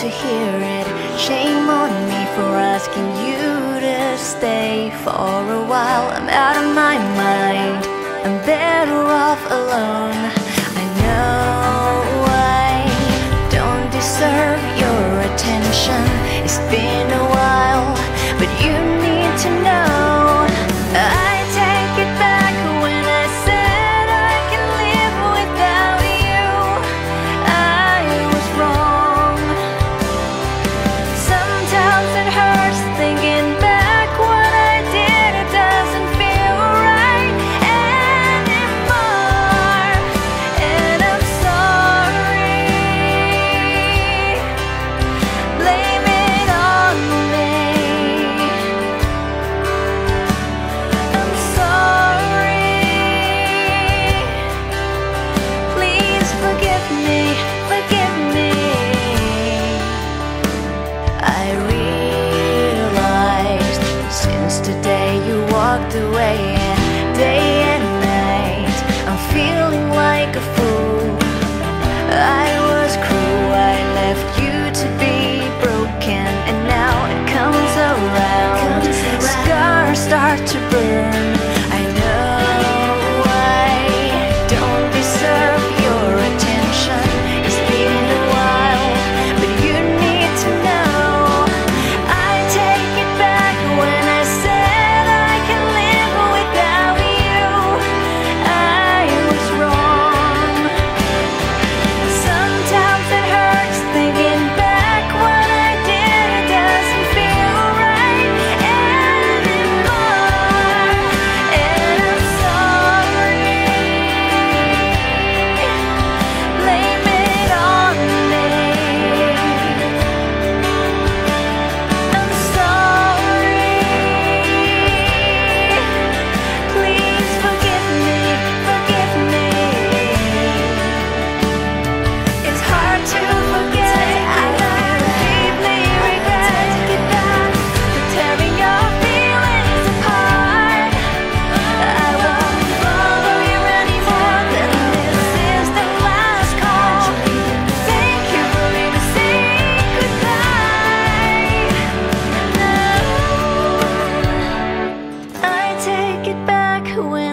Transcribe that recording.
to hear it. Shame on me for asking you to stay for a while. I'm out of my mind, I'm better off alone. I know I don't deserve your attention. It's been a while, but you need to know. I take it back when I said I can live without you. I was wrong. Sometimes it hurts thinking back what I did. It doesn't feel right anymore, and I'm sorry. Blame it on me. Forgive me. I realized since the day you walked away, day and night, I'm feeling like a fool. I was cruel, I left you to be broken, and now it comes around. Scars start to burn. I know I don't deserve your attention. It's been a while, but you need to know. I take it back when I said I can live without you. I was wrong. Sometimes it hurts thinking back what I did. It doesn't feel right anymore, and I'm sorry. Blame it on me. I'm sorry. Please forgive me. It's hard to forget. I deeply regret the tearing your feelings apart. I won't follow you anymore, and this is the last call. Thank you for letting me say goodbye. I take it back when